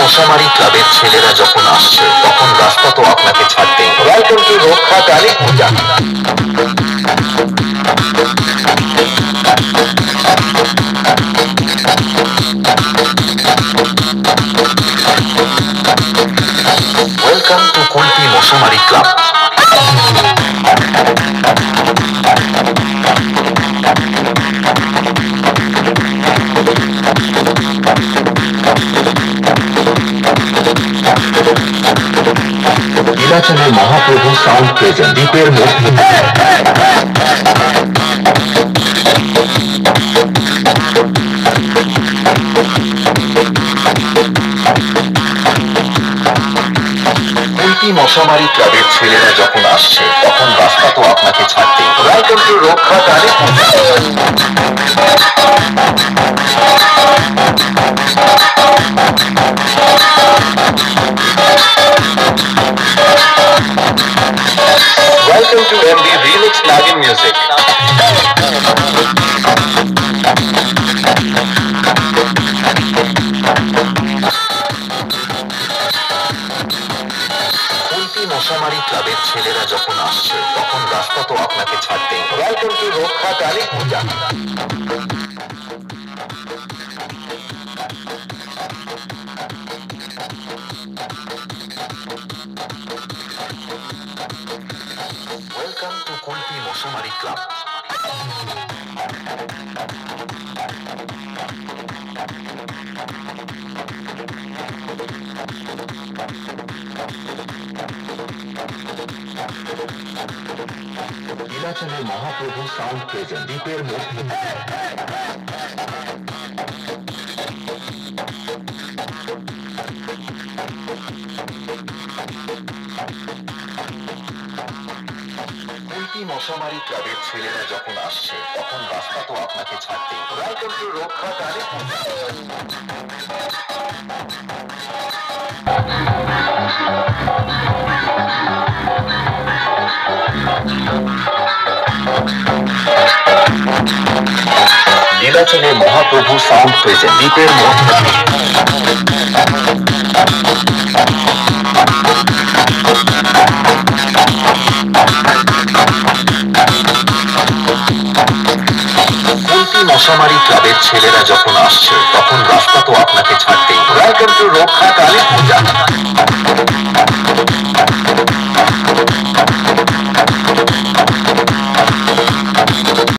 मोसामारी क्लाबের ছেলেরা যখন আসছে তখন রাস্তা তো আপনাকে ছাড়তেই হবে। কুলপি রক্ষাকারী পূজা ওয়েলকাম টু কুলপি মোসামারি ক্লাব। लीला चले महाप्रभु साउंड प्रेजेंट दीपेर मूर्ति कुलपी मशामारी क्लाबের ছেলেরা যখন আসছে তখন রাস্তা তো আপনাকে ছাড়তেই হবে। ওয়েলকাম টু রক্ষাকারী Welcome to MB Remix Nagin Music. Kulpi Moshamari ক্লাবের ছেলেরা যখন আসছে তখন রাস্তা তো আপনাকে ছাড়তেই হবে। Welcome to রক্ষাকারী পূজা। Welcome to Kulpi Mosamari Club. Lila Chole Mahaprabhu sound present. Deeper মশামারি ক্লাবের ছেলেরা যখন আসছে তখন রাস্তা তো আপনাকে ছাড়তেই হবে। ওয়েলকাম টু রক্ষাকারী লীলা চলে মহাপ্রভু সাউন্ড প্রেজেন্ট দীপের মশামারি ক্লাবের ছেলেরা যখন আসছে তখন রাস্তা তো আপনাকে ছাড়তেই হবে। ওয়েলকাম টু রক্ষাকারী পূজা।